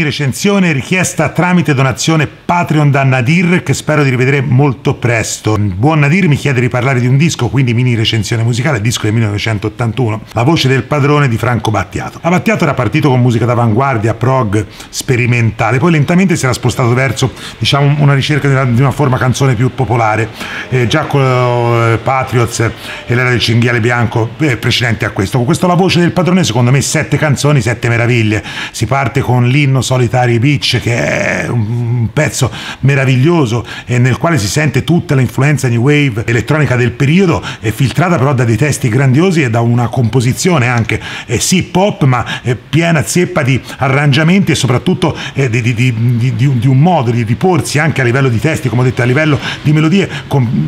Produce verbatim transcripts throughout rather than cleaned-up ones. di recensione richiesta tramite donazione Patreon da Nadir, che spero di rivedere molto presto. Buon Nadir mi chiede di parlare di un disco, quindi mini recensione musicale, disco del millenovecentottantuno, La Voce del Padrone di Franco Battiato. La Battiato era partito con musica d'avanguardia, prog, sperimentale, poi lentamente si era spostato verso, diciamo, una ricerca di una, di una forma canzone più popolare, eh, già con eh, Patriots e L'Era del Cinghiale Bianco, eh, precedente a questo. Con questo La Voce del Padrone, secondo me, sette canzoni, sette meraviglie. Si parte con l'inno Solitary Beach, che è un pezzo meraviglioso e nel quale si sente tutta l'influenza new wave elettronica del periodo, è filtrata però da dei testi grandiosi e da una composizione anche eh, sì pop, ma eh, piena zeppa di arrangiamenti e soprattutto eh, di, di, di, di, di un modo di riporsi anche a livello di testi, come ho detto, a livello di melodie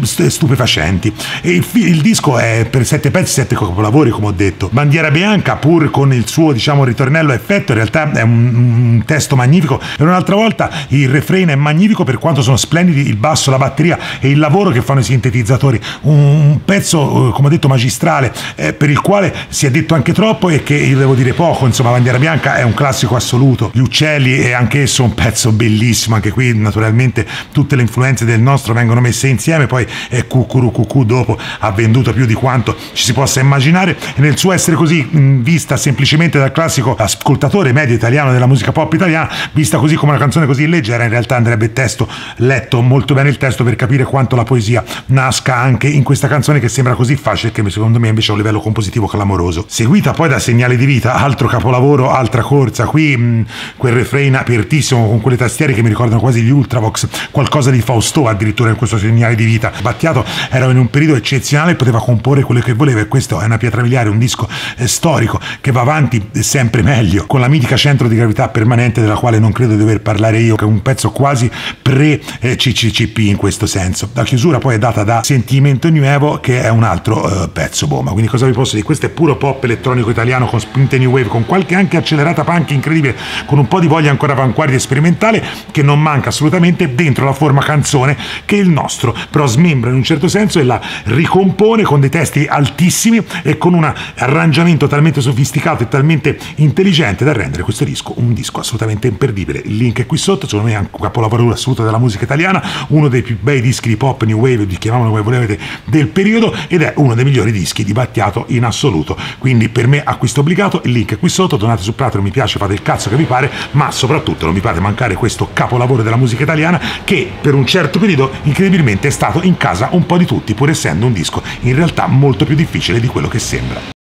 stupefacenti. E il, il disco è per sette pezzi, sette capolavori, come ho detto. Bandiera Bianca, pur con il suo, diciamo, ritornello a effetto, in realtà è un, un testo magnifico, e un'altra volta il refrain è magnifico per quanto sono splendidi il basso, la batteria e il lavoro che fanno i sintetizzatori. Un pezzo, come ho detto, magistrale, eh, per il quale si è detto anche troppo e che io devo dire poco. Insomma, Bandiera Bianca è un classico assoluto. Gli Uccelli è anch'esso un pezzo bellissimo, anche qui naturalmente tutte le influenze del nostro vengono messe insieme, poi eh, Cucurucucu dopo ha venduto più di quanto ci si possa immaginare, e nel suo essere così mh, vista semplicemente dal classico ascoltatore medio italiano della musica pop italiana, vista così come una canzone così leggera, in realtà andrebbe testo letto molto bene il testo per capire quanto la poesia nasca anche in questa canzone che sembra così facile, che secondo me invece ha un livello compositivo clamoroso. Seguita poi da Segnale di Vita, altro capolavoro, altra corsa, qui mh, quel refrain apertissimo con quelle tastiere che mi ricordano quasi gli Ultravox, qualcosa di Fausto addirittura in questo Segnale di Vita. Battiato era in un periodo eccezionale, poteva comporre quello che voleva, e questo è una pietra miliare, un disco eh, storico che va avanti sempre meglio, con la mitica Centro di Gravità Permanente, della quale non credo di dover parlare io, che è un pezzo quasi pre-C C C P in questo senso. La chiusura poi è data da Sentimento Nuovo, che è un altro eh, pezzo bomba. Quindi cosa vi posso dire? Questo è puro pop elettronico italiano con spinte new wave, con qualche anche accelerata punk incredibile, con un po' di voglia ancora avanguardia e sperimentale che non manca assolutamente dentro la forma canzone che il nostro però smembra in un certo senso e la ricompone con dei testi altissimi e con un arrangiamento talmente sofisticato e talmente intelligente da rendere questo disco un disco assolutamente imperdibile. Il link è qui sotto, secondo me è un capolavoro assoluto della musica italiana, uno dei più bei dischi di pop new wave, chiamavano come volevate, del periodo, ed è uno dei migliori dischi di Battiato in assoluto. Quindi per me acquisto obbligato, il link è qui sotto, donate su Patreon, mi piace, fate il cazzo che vi pare, ma soprattutto non mi fate mancare questo capolavoro della musica italiana che per un certo periodo incredibilmente è stato in casa un po' di tutti, pur essendo un disco in realtà molto più difficile di quello che sembra.